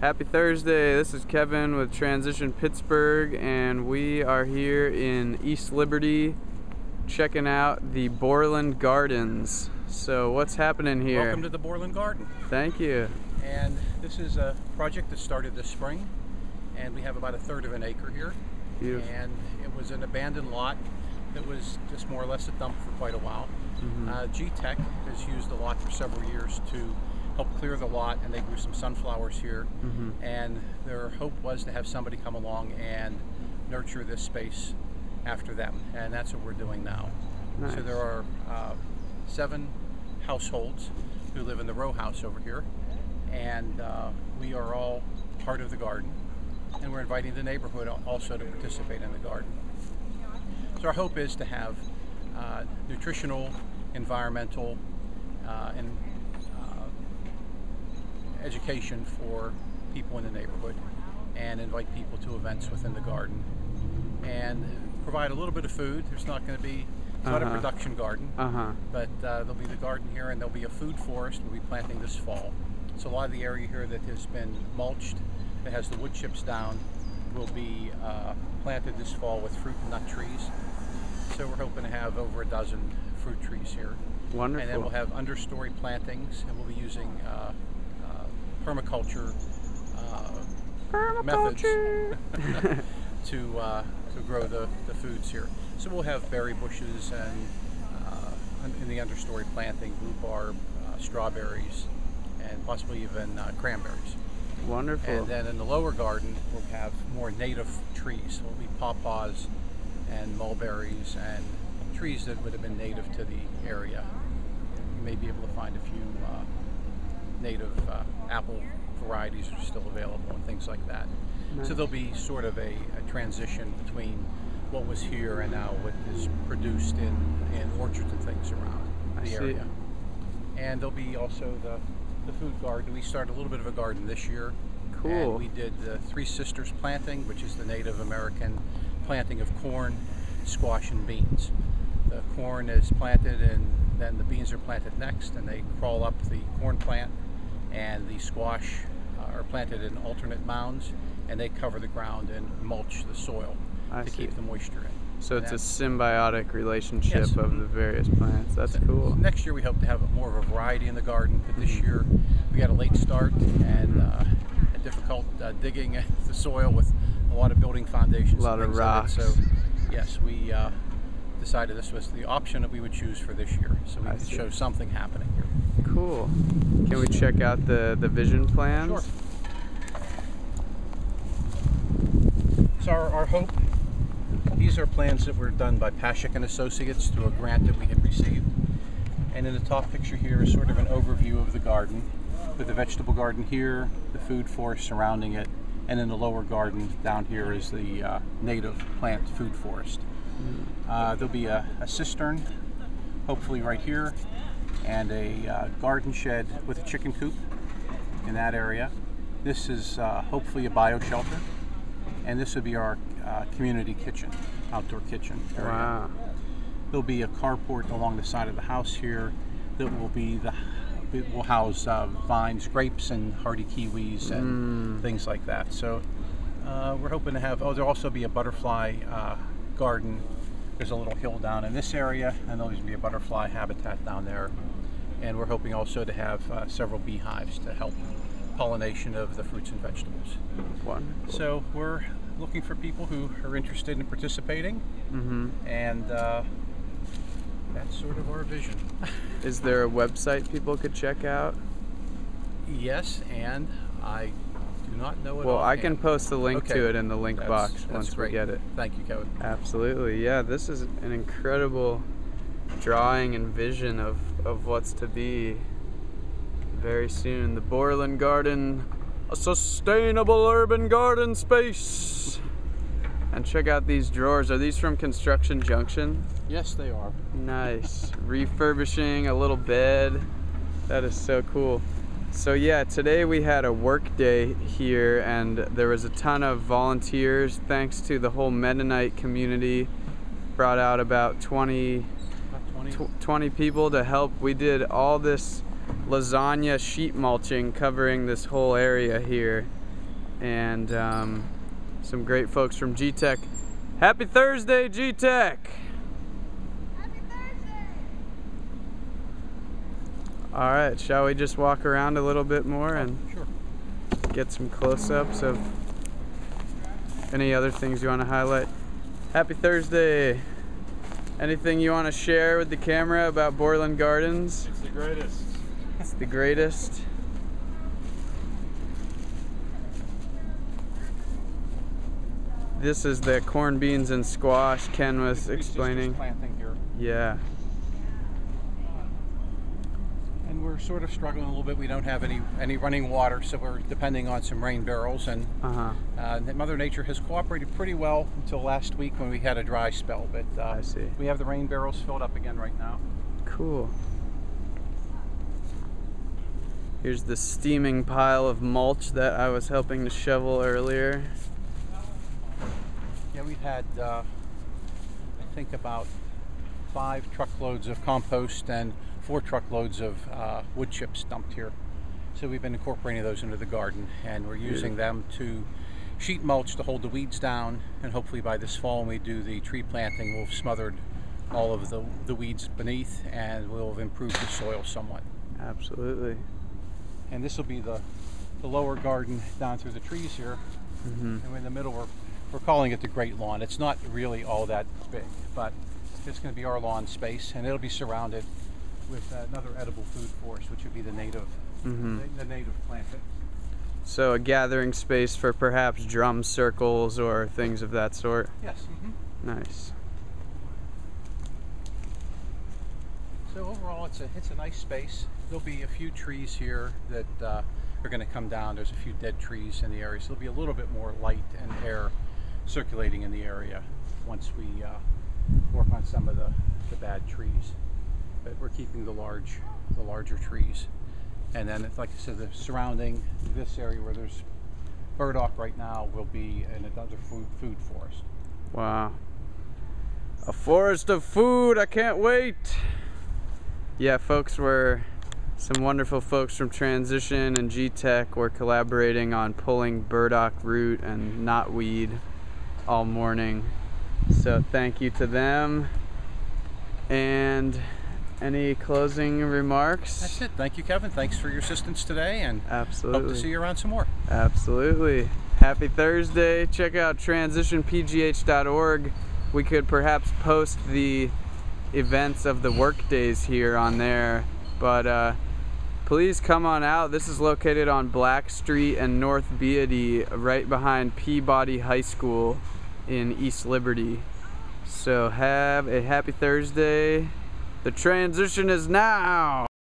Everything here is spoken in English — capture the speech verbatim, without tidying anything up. Happy Thursday, this is Kevin with Transition Pittsburgh, and we are here in East Liberty checking out the Borland Gardens. So what's happening here? Welcome to the Borland Garden. Thank you. And this is a project that started this spring, and we have about a third of an acre here. Beautiful. And it was an abandoned lot that was just more or less a dump for quite a while. Mm-hmm. uh, G Tech has used the lot for several years to help clear the lot, and they grew some sunflowers here. Mm-hmm. And their hope was to have somebody come along and nurture this space after them, and that's what we're doing now. Nice. So there are uh, seven households who live in the row house over here, and uh, we are all part of the garden, and we're inviting the neighborhood also to participate in the garden. So our hope is to have uh, nutritional, environmental, uh, and education for people in the neighborhood, and invite people to events within the garden and provide a little bit of food. There's not going to be, it's uh-huh. not a production garden, uh-huh. but uh, there'll be the garden here, and there'll be a food forest we'll be planting this fall. So a lot of the area here that has been mulched, that has the wood chips down, will be uh, planted this fall with fruit and nut trees. So we're hoping to have over a dozen fruit trees here. Wonderful. And then we'll have understory plantings, and we'll be using uh, permaculture, uh, permaculture. methods to, uh, to grow the, the foods here. So we'll have berry bushes and uh, in the understory planting, rhubarb, uh, strawberries, and possibly even uh, cranberries. Wonderful. And then in the lower garden, we'll have more native trees. There'll be pawpaws and mulberries and trees that would have been native to the area. You may be able to find a few uh, native uh, apple varieties are still available and things like that. Nice. So there'll be sort of a, a transition between what was here and now what is produced in, in orchards and things around I the see. area. And there'll be also the, the food garden. We started a little bit of a garden this year. Cool. And we did the Three Sisters planting, which is the Native American planting of corn, squash, and beans. The corn is planted, and then the beans are planted next, and they crawl up the corn plant, and the squash uh, are planted in alternate mounds, and they cover the ground and mulch the soil I to see. keep the moisture in. So and it's a symbiotic relationship yes. of the various plants. That's so cool. Next year we hope to have more of a variety in the garden, but this year we got a late start and uh, a difficult uh, digging the soil with a lot of building foundations. A lot of rocks. So yes, we uh, decided this was the option that we would choose for this year, so we I could see. show something happening here. Cool. Can we check out the, the vision plans? Sure. So our, our hope, these are plans that were done by Paschik and Associates through a grant that we had received. And in the top picture here is sort of an overview of the garden, with the vegetable garden here, the food forest surrounding it, and in the lower garden down here is the uh, native plant food forest. Uh, there'll be a, a cistern, hopefully right here, and a uh, garden shed with a chicken coop in that area. This is uh, hopefully a bio shelter, and this would be our uh, community kitchen, outdoor kitchen area. Wow. There'll be a carport along the side of the house here that will be the it will house uh, vines, grapes, and hardy kiwis and mm. things like that. So uh, we're hoping to have. Oh, there'll also be a butterfly uh, garden. There's a little hill down in this area, and there'll be a butterfly habitat down there. And we're hoping also to have uh, several beehives to help pollination of the fruits and vegetables. Wonderful. So we're looking for people who are interested in participating, mm-hmm. and uh, that's sort of our vision. Is there a website people could check out? Yes, and I do not know it Well, all I can hand. post the link okay. to it in the link that's, box that's once great. we get it. Thank you, Kevin. Absolutely, yeah, this is an incredible drawing and vision of, of what's to be very soon. The Borland Garden, a sustainable urban garden space. And check out these drawers. Are these from Construction Junction? Yes, they are. Nice. Refurbishing a little bed. That is so cool. So yeah, today we had a work day here, and there was a ton of volunteers thanks to the whole Mennonite community. Brought out about twenty, twenty people to help. We did all this lasagna sheet mulching covering this whole area here, and um, some great folks from G Tech. Happy Thursday, G Tech! Happy Thursday! Alright, shall we just walk around a little bit more and sure. get some close-ups of any other things you want to highlight? Happy Thursday! Anything you want to share with the camera about Borland Gardens? It's the greatest. It's the greatest. This is the corn, beans, and squash Ken was explaining. Just planting here. Yeah. And we're sort of struggling a little bit. We don't have any any running water, so we're depending on some rain barrels. And uh-huh. uh, Mother Nature has cooperated pretty well until last week when we had a dry spell. But uh, I see. We have the rain barrels filled up again right now. Cool. Here's the steaming pile of mulch that I was helping to shovel earlier. Yeah, we've had, uh, I think, about five truckloads of compost and four truckloads of uh, wood chips dumped here. So we've been incorporating those into the garden, and we're using them to sheet mulch to hold the weeds down, and hopefully by this fall when we do the tree planting, we'll have smothered all of the, the weeds beneath, and we'll have improved the soil somewhat. Absolutely. And this will be the, the lower garden down through the trees here, mm-hmm. and in the middle we're We're calling it the Great Lawn. It's not really all that big, but it's going to be our lawn space, and it'll be surrounded with another edible food forest, which would be the native, mm-hmm. the, the native plant. So a gathering space for perhaps drum circles or things of that sort? Yes. Mm-hmm. Nice. So overall, it's a, it's a nice space. There'll be a few trees here that uh, are going to come down. There's a few dead trees in the area, so there'll be a little bit more light and air circulating in the area once we uh, work on some of the, the bad trees. But we're keeping the large, the larger trees. And then, like I said, the surrounding this area where there's burdock right now will be another food, food forest. Wow. A forest of food, I can't wait. Yeah, folks were, some wonderful folks from Transition and G Tech were collaborating on pulling burdock root and knotweed all morning, so thank you to them. And any closing remarks? That's it. Thank you, Kevin. Thanks for your assistance today, and absolutely hope to see you around some more. Absolutely. Happy Thursday. Check out transition p g h dot org. We could perhaps post the events of the work days here on there, but uh, please come on out. This is located on Black Street and North Beatty, right behind Peabody High School in East Liberty. So have a happy Thursday. The transition is now!